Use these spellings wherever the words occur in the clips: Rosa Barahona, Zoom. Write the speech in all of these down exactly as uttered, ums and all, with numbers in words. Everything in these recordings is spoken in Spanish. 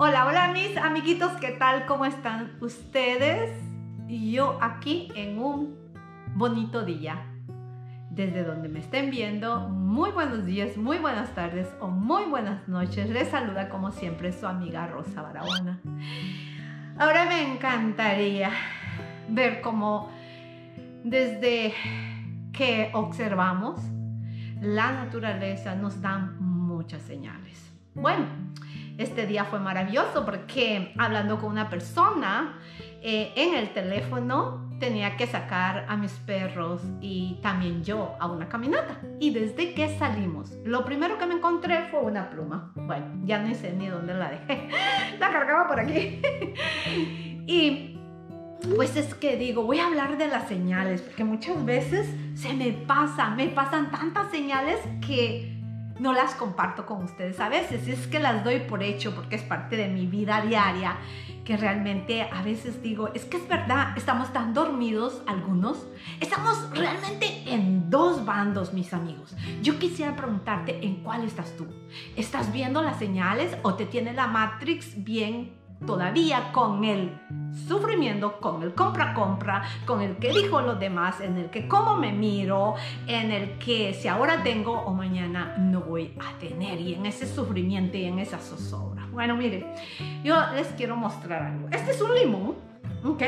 Hola, hola mis amiguitos, ¿qué tal? ¿Cómo están ustedes? Yo aquí en un bonito día. Desde donde me estén viendo, muy buenos días, muy buenas tardes o muy buenas noches. Les saluda como siempre su amiga Rosa Barahona. Ahora me encantaría ver cómo desde que observamos la naturaleza nos dan muchas señales. Bueno, este día fue maravilloso porque hablando con una persona eh, en el teléfono tenía que sacar a mis perros y también yo a una caminata. Y desde que salimos, lo primero que me encontré fue una pluma. Bueno, ya no sé ni dónde la dejé. La cargaba por aquí. Y pues es que digo, voy a hablar de las señales porque muchas veces se me pasa, me pasan tantas señales que no las comparto con ustedes a veces, y es que las doy por hecho porque es parte de mi vida diaria, que realmente a veces digo, es que es verdad, estamos tan dormidos algunos, estamos realmente en dos bandos, mis amigos. Yo quisiera preguntarte en cuál estás tú. ¿Estás viendo las señales o te tiene la Matrix bien todavía con el sufrimiento, con el compra-compra, con el que dijo los demás, en el que cómo me miro, en el que si ahora tengo o mañana no voy a tener, y en ese sufrimiento y en esa zozobra? Bueno, miren, yo les quiero mostrar algo. Este es un limón, ¿ok?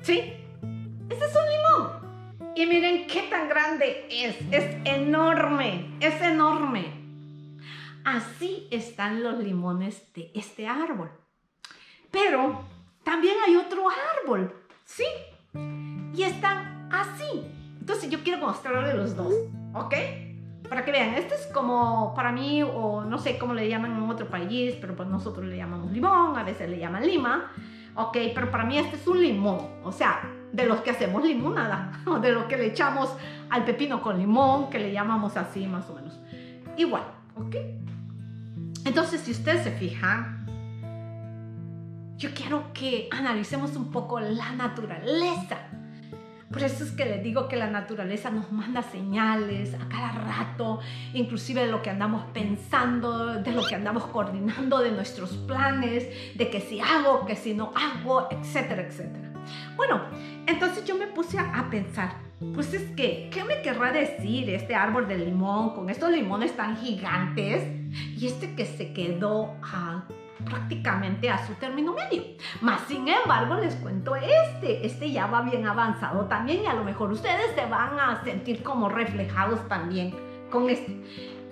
Sí, este es un limón. Y miren qué tan grande es, es enorme, es enorme. Así están los limones de este árbol. Pero también hay otro árbol, ¿sí? Y están así. Entonces yo quiero mostrarles los dos, ¿ok? Para que vean, este es como para mí, o no sé cómo le llaman en otro país, pero pues nosotros le llamamos limón, a veces le llaman lima, ¿ok? Pero para mí este es un limón, o sea, de los que hacemos limonada, o de los que le echamos al pepino con limón, que le llamamos así más o menos. Igual, ¿ok? Entonces, si ustedes se fijan, yo quiero que analicemos un poco la naturaleza. Por eso es que les digo que la naturaleza nos manda señales a cada rato, inclusive de lo que andamos pensando, de lo que andamos coordinando, de nuestros planes, de que si hago, que si no hago, etcétera, etcétera. Bueno, entonces yo me puse a pensar, pues es que, ¿qué me querrá decir este árbol de limón con estos limones tan gigantes? Y este que se quedó ah, prácticamente a su término medio. Mas sin embargo, les cuento este. Este ya va bien avanzado también, y a lo mejor ustedes se van a sentir como reflejados también con este.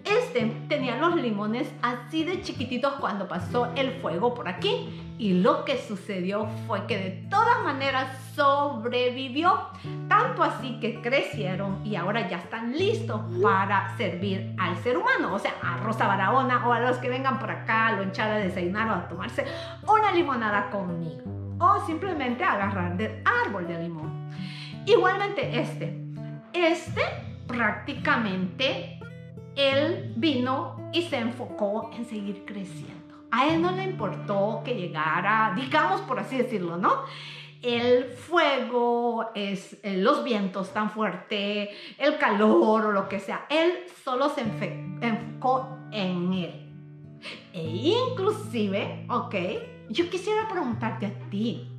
Este tenía los limones así de chiquititos cuando pasó el fuego por aquí. Y lo que sucedió fue que de todas maneras sobrevivió, tanto así que crecieron y ahora ya están listos para servir al ser humano, o sea, a Rosa Barahona o a los que vengan por acá a lonchar, a desayunar o a tomarse una limonada conmigo, o simplemente agarrar del árbol de limón. Igualmente este, este prácticamente él vino y se enfocó en seguir creciendo. A él no le importó que llegara, digamos por así decirlo, ¿no? El fuego, es, los vientos tan fuertes, el calor o lo que sea. Él solo se enfocó en él. E inclusive, ok, yo quisiera preguntarte a ti.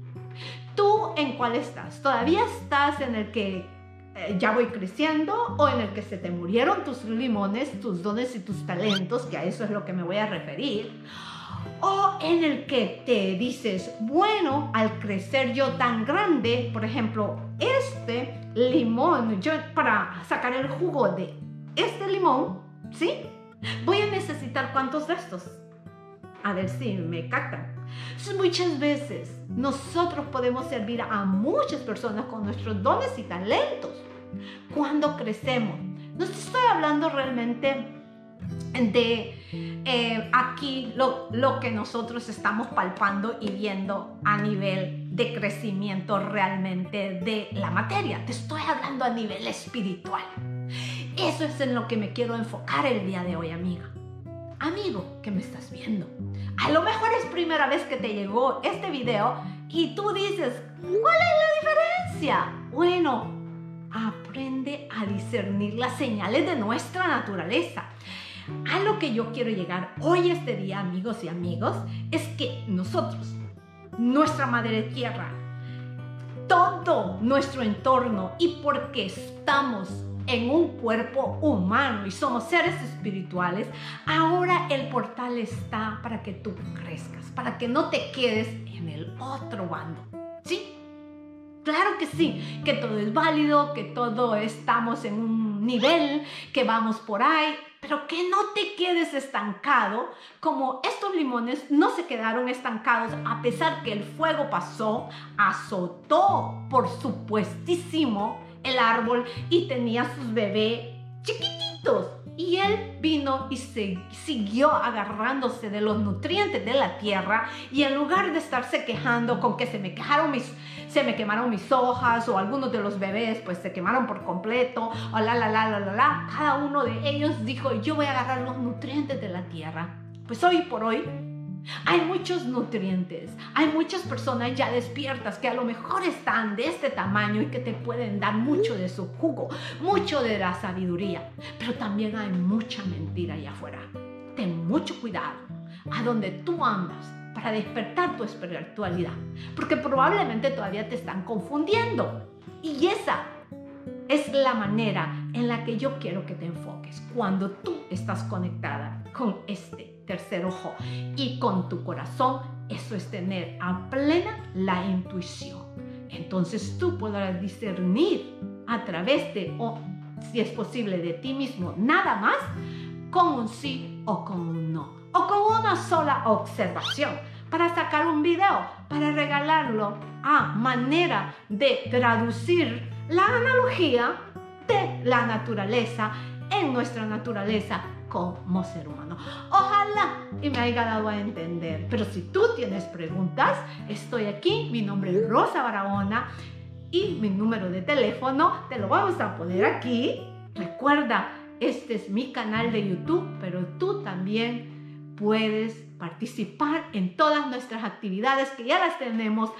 ¿Tú en cuál estás? ¿Todavía estás en el que eh, ya voy creciendo, o en el que se te murieron tus limones, tus dones y tus talentos? Que a eso es lo que me voy a referir. O en el que te dices, bueno, al crecer yo tan grande, por ejemplo, este limón, yo para sacar el jugo de este limón, ¿sí? Voy a necesitar cuántos de estos. A ver si me captan. Muchas veces nosotros podemos servir a muchas personas con nuestros dones y talentos cuando crecemos. No estoy hablando realmente de eh, aquí lo, lo que nosotros estamos palpando y viendo a nivel de crecimiento realmente de la materia. Te estoy hablando a nivel espiritual. Eso es en lo que me quiero enfocar el día de hoy, amiga. Amigo, ¿qué me estás viendo? A lo mejor es primera vez que te llegó este video y tú dices, ¿cuál es la diferencia? Bueno, aprende a discernir las señales de nuestra naturaleza. A lo que yo quiero llegar hoy, este día, amigos y amigos, es que nosotros, nuestra madre tierra, todo nuestro entorno, y porque estamos en un cuerpo humano y somos seres espirituales, ahora el portal está para que tú crezcas, para que no te quedes en el otro bando, ¿sí? Claro que sí, que todo es válido, que todo estamos en un nivel, que vamos por ahí, pero que no te quedes estancado como estos limones no se quedaron estancados a pesar que el fuego pasó, azotó por supuestísimo el árbol y tenía sus bebés chiquititos. Y él vino y se siguió agarrándose de los nutrientes de la tierra, y en lugar de estarse quejando con que se me quejaron mis, se me quemaron mis hojas, o algunos de los bebés pues se quemaron por completo, o la la la la la la, cada uno de ellos dijo: yo voy a agarrar los nutrientes de la tierra. Pues hoy por hoy hay muchos nutrientes, hay muchas personas ya despiertas que a lo mejor están de este tamaño y que te pueden dar mucho de su jugo, mucho de la sabiduría, pero también hay mucha mentira allá afuera. Ten mucho cuidado a donde tú andas para despertar tu espiritualidad, porque probablemente todavía te están confundiendo, y esa es la manera en la que yo quiero que te enfoques cuando tú estás conectada con este tercer ojo y con tu corazón. Eso es tener a plena la intuición. Entonces tú podrás discernir a través de, o si es posible, de ti mismo, nada más, con un sí o con un no, o con una sola observación, para sacar un video, para regalarlo a manera de traducir la analogía de la naturaleza en nuestra naturaleza como ser humano. Ojalá y me haya dado a entender, pero si tú tienes preguntas, estoy aquí. Mi nombre es Rosa Barahona y mi número de teléfono te lo vamos a poner aquí. Recuerda, este es mi canal de YouTube, pero tú también puedes participar en todas nuestras actividades que ya las tenemos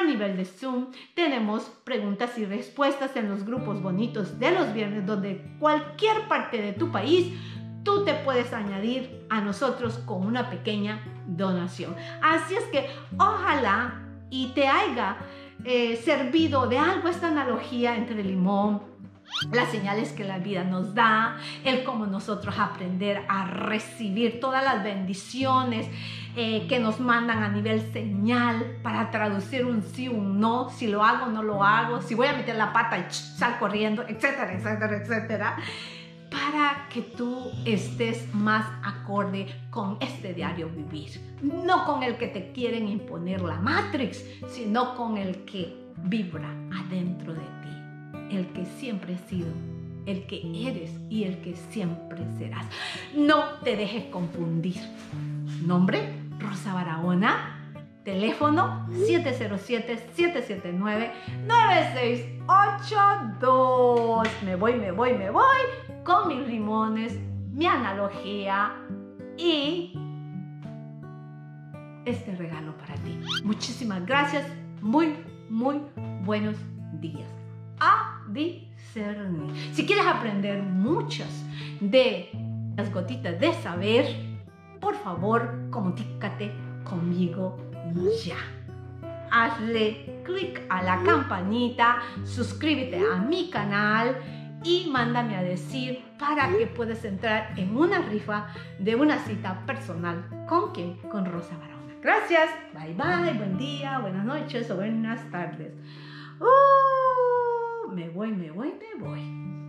a nivel de Zoom. Tenemos preguntas y respuestas en los grupos bonitos de los viernes, donde cualquier parte de tu país tú te puedes añadir a nosotros con una pequeña donación. Así es que ojalá y te haya eh, servido de algo esta analogía entre el limón, las señales que la vida nos da, el cómo nosotros aprender a recibir todas las bendiciones eh, que nos mandan a nivel señal, para traducir un sí, un no, si lo hago, no lo hago, si voy a meter la pata y sal corriendo, etcétera, etcétera, etcétera, para que tú estés más acorde con este diario vivir, no con el que te quieren imponer la Matrix, sino con el que vibra adentro de ti, el que siempre he sido, el que eres y el que siempre serás. No te dejes confundir. Nombre: Rosa Barahona. Teléfono: siete cero siete, siete siete nueve, nueve seis ocho dos. Me voy, me voy, me voy con mis limones, mi analogía y este regalo para ti. Muchísimas gracias. Muy, muy buenos días. A discernir. Si quieres aprender muchas de las gotitas de saber, por favor, comunícate conmigo ya. Hazle clic a la campanita, suscríbete a mi canal y mándame a decir para que puedas entrar en una rifa de una cita personal. ¿Con quién? Con Rosa Barahona. Gracias. Bye bye. Buen día, buenas noches o buenas tardes. Uh, me voy, me voy, me voy.